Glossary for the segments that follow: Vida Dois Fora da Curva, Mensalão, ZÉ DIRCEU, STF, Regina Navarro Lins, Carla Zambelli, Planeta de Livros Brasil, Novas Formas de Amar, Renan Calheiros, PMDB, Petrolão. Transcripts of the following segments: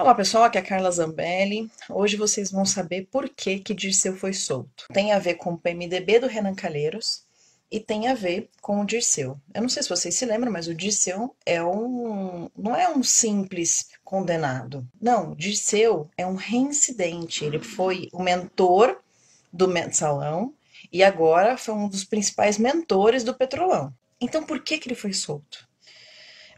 Olá pessoal, aqui é a Carla Zambelli. Hoje vocês vão saber por que Dirceu foi solto. Tem a ver com o PMDB do Renan Calheiros e tem a ver com o Dirceu. Eu não sei se vocês se lembram, mas o Dirceu é não é um simples condenado. Não, Dirceu é um reincidente. Ele foi o mentor do Mensalão e agora foi um dos principais mentores do Petrolão. Então por que ele foi solto?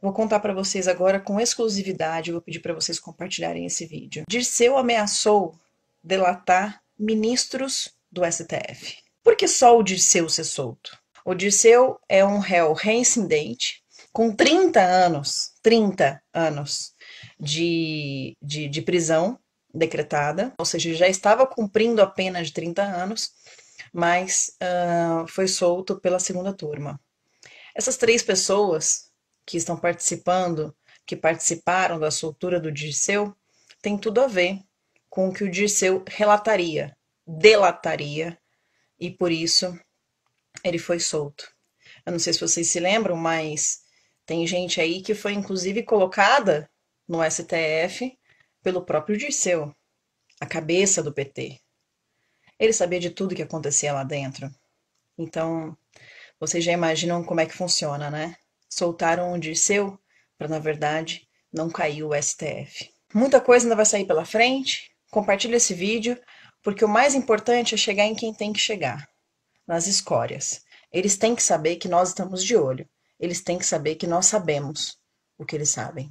Vou contar para vocês agora com exclusividade, vou pedir para vocês compartilharem esse vídeo. Dirceu ameaçou delatar ministros do STF. Por que só o Dirceu ser solto? O Dirceu é um réu reincidente com 30 anos de prisão decretada, ou seja, já estava cumprindo a pena de 30 anos, mas foi solto pela segunda turma. Essas três pessoas que estão participando, que participaram da soltura do Dirceu, tem tudo a ver com o que o Dirceu relataria, delataria, e por isso ele foi solto. Eu não sei se vocês se lembram, mas tem gente aí que foi inclusive colocada no STF pelo próprio Dirceu, a cabeça do PT. Ele sabia de tudo que acontecia lá dentro. Então, vocês já imaginam como é que funciona, né? Soltaram o Dirceu para, na verdade, não cair o STF. Muita coisa ainda vai sair pela frente. Compartilha esse vídeo, porque o mais importante é chegar em quem tem que chegar, nas escórias. Eles têm que saber que nós estamos de olho. Eles têm que saber que nós sabemos o que eles sabem.